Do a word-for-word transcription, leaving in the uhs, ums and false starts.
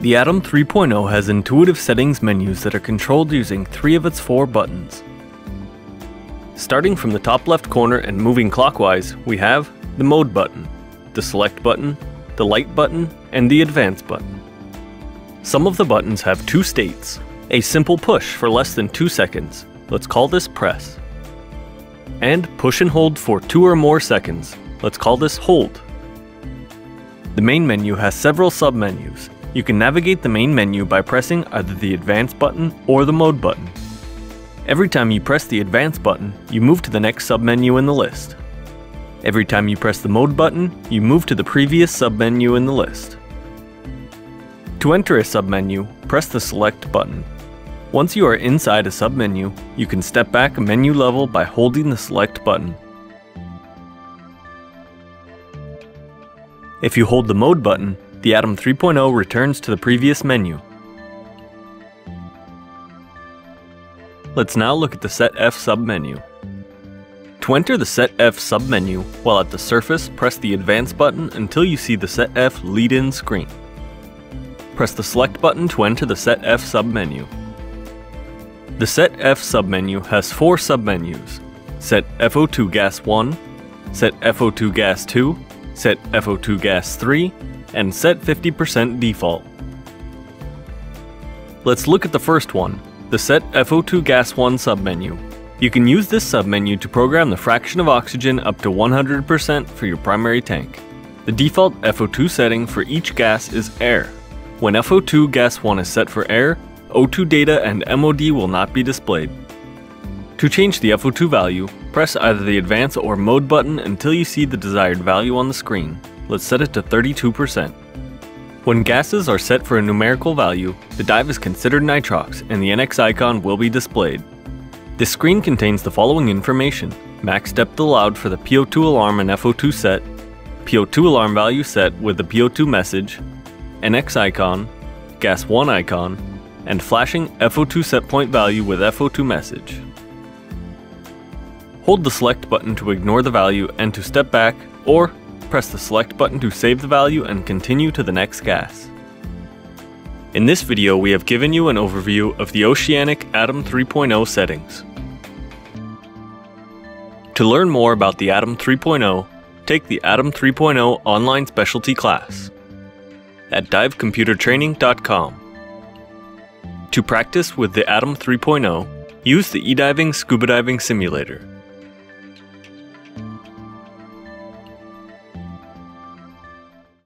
The Atom three point oh has intuitive settings menus that are controlled using three of its four buttons. Starting from the top left corner and moving clockwise, we have the Mode button, the Select button, the Light button, and the Advance button. Some of the buttons have two states. A simple push for less than two seconds, let's call this press. And push and hold for two or more seconds, let's call this hold. The main menu has several submenus. You can navigate the main menu by pressing either the Advance button or the Mode button. Every time you press the Advance button, you move to the next submenu in the list. Every time you press the Mode button, you move to the previous submenu in the list. To enter a submenu, press the Select button. Once you are inside a submenu, you can step back a menu level by holding the Select button. If you hold the Mode button, the Atom three point oh returns to the previous menu. Let's now look at the Set F submenu. To enter the Set F submenu, while at the surface, press the Advance button until you see the Set F lead-in screen. Press the Select button to enter the Set F submenu. The Set F submenu has four submenus: Set F O two Gas one, Set F O two Gas two, Set F O two Gas three, and set fifty percent default. Let's look at the first one, the Set F O two Gas one submenu. You can use this submenu to program the fraction of oxygen up to one hundred percent for your primary tank. The default F O two setting for each gas is air. When F O two Gas one is set for air, O two data and M O D will not be displayed. To change the F O two value, press either the Advance or Mode button until you see the desired value on the screen. Let's set it to thirty-two percent. When gases are set for a numerical value, the dive is considered nitrox and the N X icon will be displayed. This screen contains the following information: max depth allowed for the P O two alarm and F O two set, P O two alarm value set with the P O two message, N X icon, Gas one icon, and flashing F O two set point value with F O two message. Hold the Select button to ignore the value and to step back, or press the Select button to save the value and continue to the next gas. In this video, we have given you an overview of the Oceanic Atom three point oh settings. To learn more about the Atom three point oh, take the Atom three point oh online specialty class at dive computer training dot com. To practice with the Atom three point oh, use the eDiving scuba diving simulator.